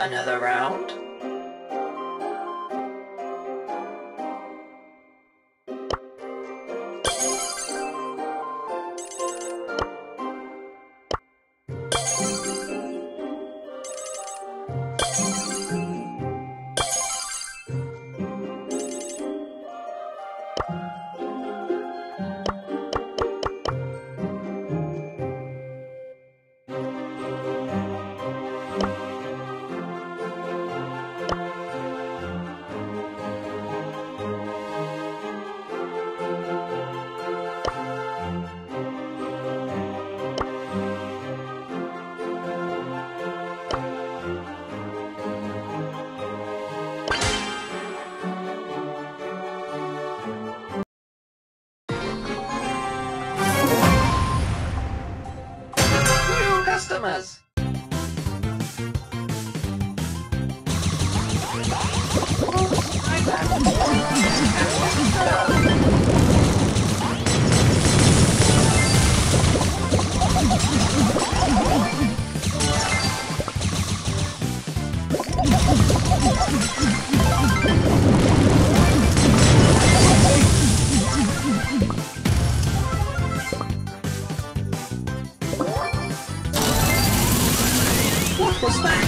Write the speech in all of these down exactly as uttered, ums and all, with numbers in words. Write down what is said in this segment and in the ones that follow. Another round? Customers. What's that?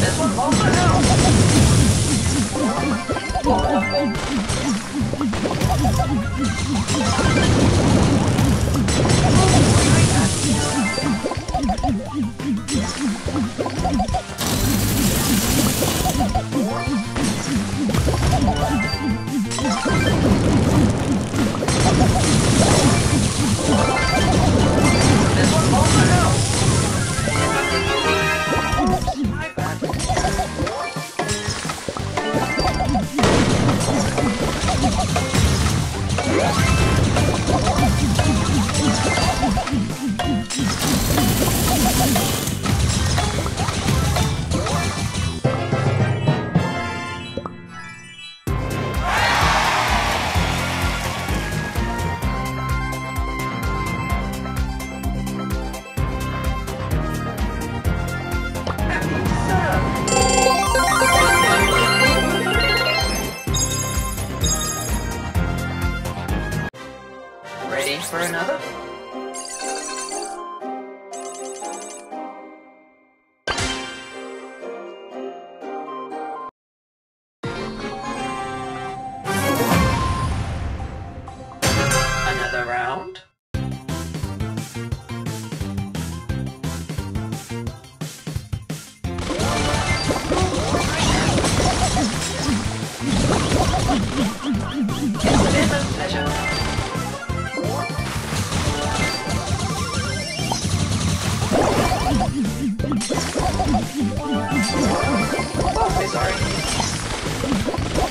There's one more for now. There's one more for now. My bad. For another? Another round? It's a pleasure. Oh, sorry. I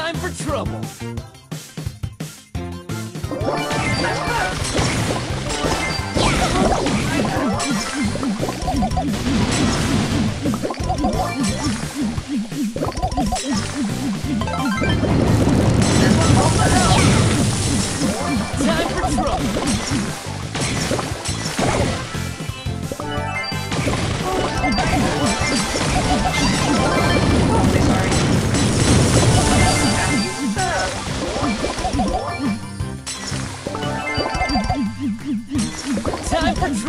Time for trouble! You